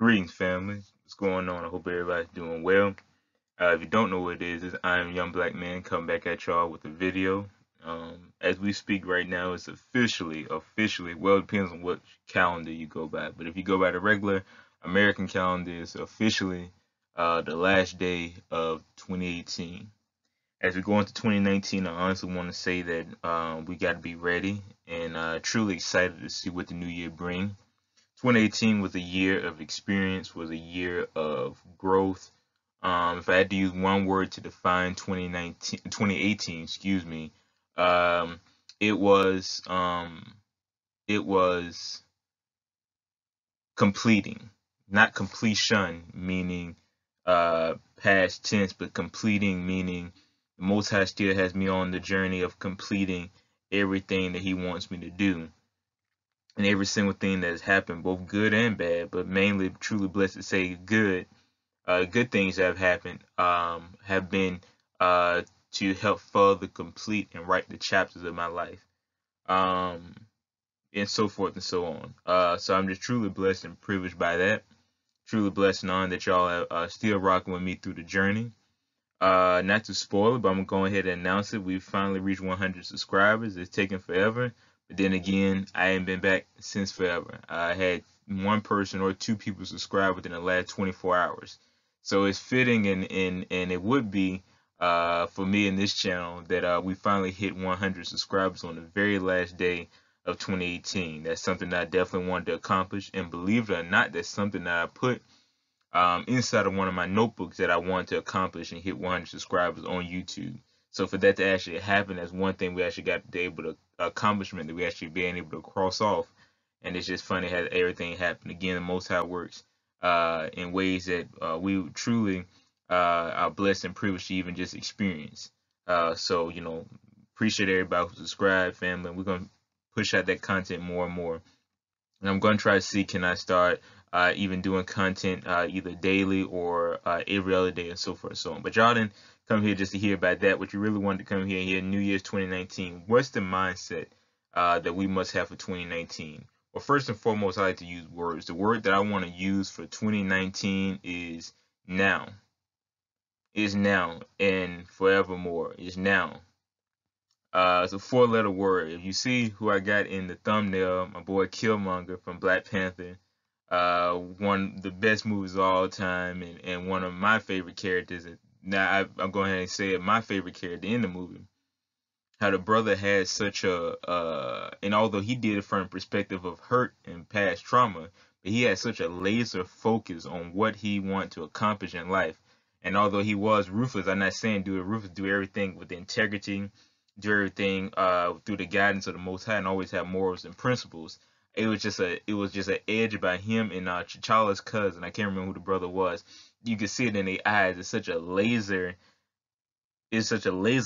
Greetings, family. What's going on? I hope everybody's doing well. If you don't know what it is, I am Young Black Man coming back at y'all with a video. As we speak right now, it's officially, well, it depends on what calendar you go by. But if you go by the regular American calendar, it's officially the last day of 2018. As we go into 2019, I honestly want to say that we got to be ready and truly excited to see what the new year brings. 2018 was a year of experience, was a year of growth. If I had to use one word to define 2018, excuse me, it was completing, not completion, meaning past tense, but completing meaning the Most High still has me on the journey of completing everything that He wants me to do. And every single thing that has happened, both good and bad, but mainly truly blessed to say good, good things that have happened have been to help further complete and write the chapters of my life, and so forth and so on. So I'm just truly blessed and privileged by that. Truly blessed and honored that y'all are still rocking with me through the journey. Not to spoil it, but I'm going to go ahead and announce it. We've finally reached 100 subscribers. It's taken forever. But then again, I ain't been back since forever. I had one person or two people subscribe within the last 24 hours. So it's fitting and it would be for me and this channel that we finally hit 100 subscribers on the very last day of 2018. That's something I definitely wanted to accomplish. And believe it or not, that's something that I put inside of one of my notebooks that I wanted to accomplish and hit 100 subscribers on YouTube. So for that to actually happen, that's one thing we actually got to be able to accomplishment that we actually being able to cross off. And it's just funny how everything happened. Again, the Most High works in ways that we truly are blessed and privileged to even just experience. So, you know, appreciate everybody who subscribed, family. We're going to push out that content more and more. And I'm going to try to see, can I start even doing content either daily or every other day and so forth and so on. But y'all didn't come here just to hear about that. What you really wanted to come here and hear, New Year's 2019. What's the mindset that we must have for 2019? Well, first and foremost, I like to use words. The word that I want to use for 2019 is now. Is now and forevermore. Is now. It's a four-letter word. If you see who I got in the thumbnail, my boy Killmonger from Black Panther. One of the best movies of all time and one of my favorite characters. Now I'm going ahead and say it, my favorite character in the movie. How the brother had such a and although he did it from the perspective of hurt and past trauma, but he had such a laser focus on what he wanted to accomplish in life. And although he was ruthless, I'm not saying do it ruthless, do everything with integrity, do everything through the guidance of the Most High and always have morals and principles. It was just an edge by him and T'Challa's cousin. I can't remember who the brother was. You could see it in their eyes. It's such a laser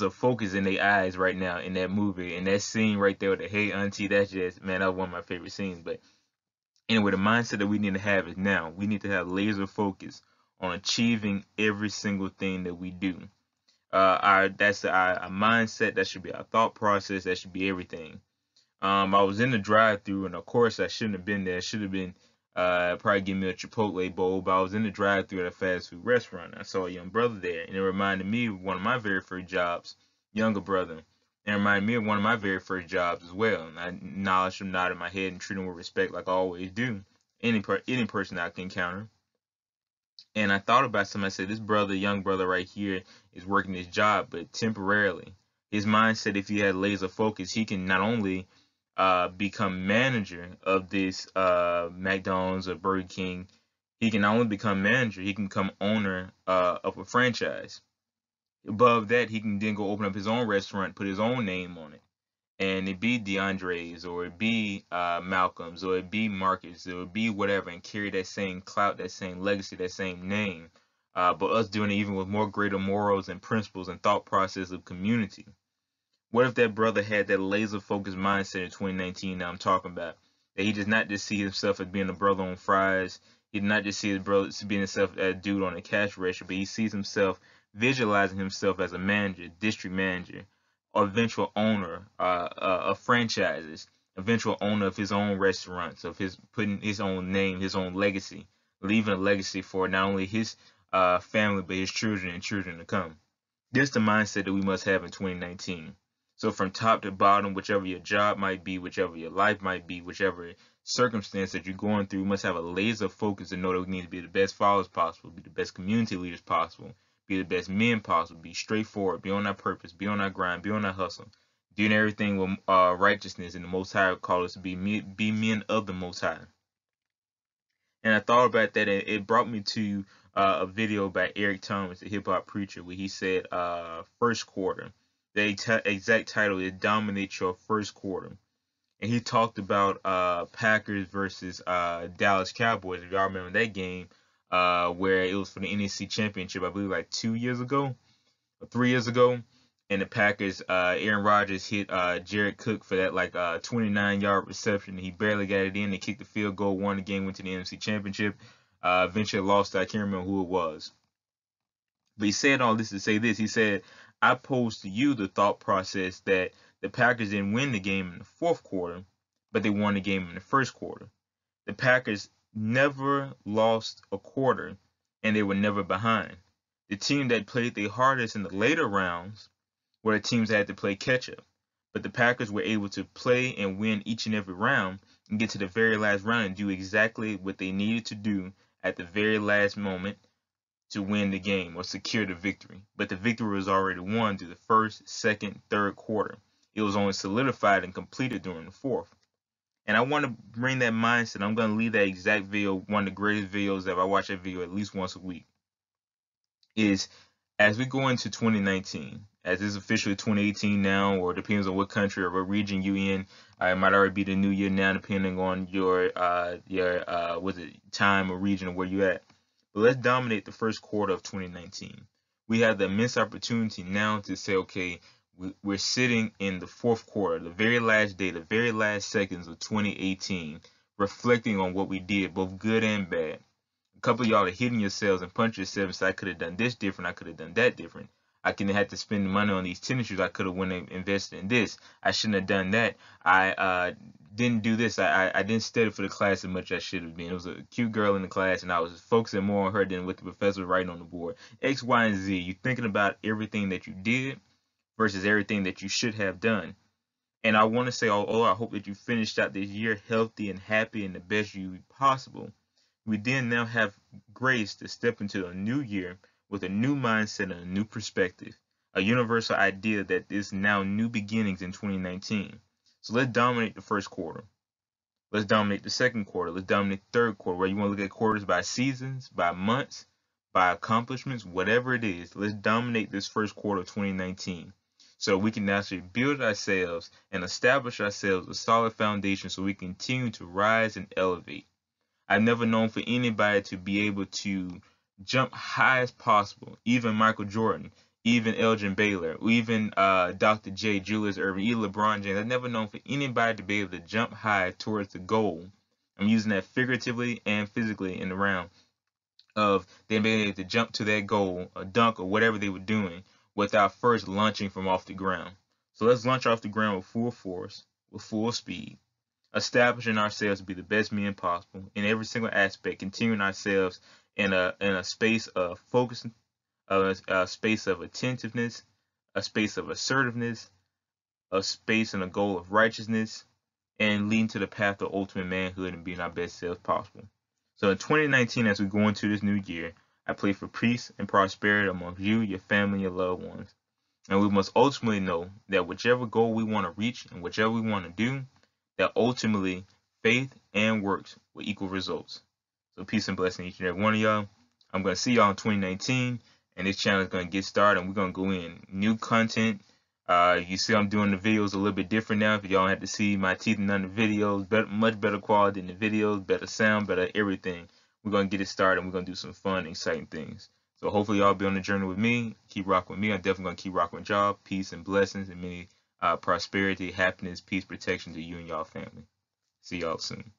focus in their eyes right now in that movie. And that scene right there with the hey auntie, that's just, man, that was one of my favorite scenes. But anyway, the mindset that we need to have is now. We need to have laser focus on achieving every single thing that we do. That's our mindset. That should be our thought process. That should be everything. I was in the drive-thru, and of course I shouldn't have been there. I should have been probably give me a Chipotle bowl, but I was in the drive-thru at a fast food restaurant. I saw a young brother there, and it reminded me of one of my very first jobs, younger brother. It reminded me of one of my very first jobs as well. And I acknowledged him, nodded my head, and treated him with respect like I always do, any person I can encounter. And I thought about something. I said, this brother, young brother right here is working his job, but temporarily. His mindset, if he had laser focus, he can not only become manager of this McDonald's or Burger King. He can not only become manager, he can become owner of a franchise. Above that, he can then go open up his own restaurant, put his own name on it, and it be DeAndre's or it be Malcolm's or it be Marcus or it be whatever, and carry that same clout, that same legacy, that same name. But us doing it even with more greater morals and principles and thought process of community. What if that brother had that laser-focused mindset in 2019 that I'm talking about? That he does not just see himself as being a brother on fries. He does not just see his brother as being himself as a dude on a cash register, but he sees himself visualizing himself as a manager, district manager, or eventual owner of franchises, eventual owner of his own restaurants, of his putting his own name, his own legacy, leaving a legacy for not only his family, but his children and children to come. This is the mindset that we must have in 2019. So from top to bottom, whichever your job might be, whichever your life might be, whichever circumstance that you're going through, we must have a laser focus and know that we need to be the best followers possible, be the best community leaders possible, be the best men possible, be straightforward, be on our purpose, be on our grind, be on our hustle, doing everything with righteousness, and the Most High called us to be men of the Most High. And I thought about that, and it brought me to a video by Eric Thomas, the hip-hop preacher, where he said first quarter. The exact title is Dominate Your First Quarter. And he talked about Packers versus Dallas Cowboys. If y'all remember that game, where it was for the NFC Championship, I believe like 2 years ago, or 3 years ago. And the Packers, Aaron Rodgers hit Jared Cook for that like 29-yard reception. He barely got it in. They kicked the field goal, won the game, went to the NFC Championship. Eventually lost. I can't remember who it was. But he said all this to say this. He said, I pose to you the thought process that the Packers didn't win the game in the fourth quarter, but they won the game in the first quarter. The Packers never lost a quarter, and they were never behind. The team that played the hardest in the later rounds were the teams that had to play catch-up, but the Packers were able to play and win each and every round and get to the very last round and do exactly what they needed to do at the very last moment to win the game or secure the victory. But the victory was already won through the first, second, third quarter. It was only solidified and completed during the fourth. And I want to bring that mindset. I'm going to leave that exact video, one of the greatest videos that I watch that video at least once a week, is as we go into 2019, as it's officially 2018 now, or depends on what country or what region you in, it might already be the new year now, depending on your time or region or where you at. But let's dominate the first quarter of 2019. We have the immense opportunity now to say, okay, we're sitting in the fourth quarter, the very last day, the very last seconds of 2018, reflecting on what we did, both good and bad. A couple of y'all are hitting yourselves and punching yourselves. So I could have done this different. I could have done that different. I couldn't have to spend money on these tennis shoes. I could have went and invested in this. I shouldn't have done that. I didn't do this. I didn't study for the class as much as I should have been. It was a cute girl in the class, and I was focusing more on her than what the professor was writing on the board. X, Y, and Z. You're thinking about everything that you did versus everything that you should have done. And I want to say, I hope that you finished out this year healthy and happy and the best you possible. We then now have grace to step into a new year with a new mindset and a new perspective, a universal idea that is now new beginnings in 2019. So let's dominate the first quarter. Let's dominate the second quarter. Let's dominate the third quarter, where you want to look at quarters by seasons, by months, by accomplishments, whatever it is. Let's dominate this first quarter of 2019 so we can actually build ourselves and establish ourselves a solid foundation so we continue to rise and elevate. I've never known for anybody to be able to jump high as possible, even Michael Jordan, even Elgin Baylor, even Dr. J, Julius Irving, even LeBron James. I've never known for anybody to be able to jump high towards the goal. I'm using that figuratively and physically in the round of them being able to jump to that goal, a dunk or whatever they were doing, without first launching from off the ground. So let's launch off the ground with full force, with full speed, establishing ourselves to be the best men possible in every single aspect, continuing ourselves in a space of focus, a space of attentiveness, a space of assertiveness, a space and a goal of righteousness, and leading to the path of ultimate manhood and being our best selves possible. So in 2019, as we go into this new year, I pray for peace and prosperity among you, your family, your loved ones. And we must ultimately know that whichever goal we want to reach and whichever we want to do, that ultimately faith and works will equal results. So peace and blessing each and every one of y'all. I'm going to see y'all in 2019. And this channel is going to get started, and we're going to go in new content. You see I'm doing the videos a little bit different now. If y'all have to see my teeth in the videos, much better quality in the videos, better sound, better everything. We're going to get it started, and we're going to do some fun, exciting things. So hopefully y'all be on the journey with me. Keep rocking with me. I'm definitely going to keep rocking with y'all. Peace and blessings and many prosperity, happiness, peace, protection to you and y'all family. See y'all soon.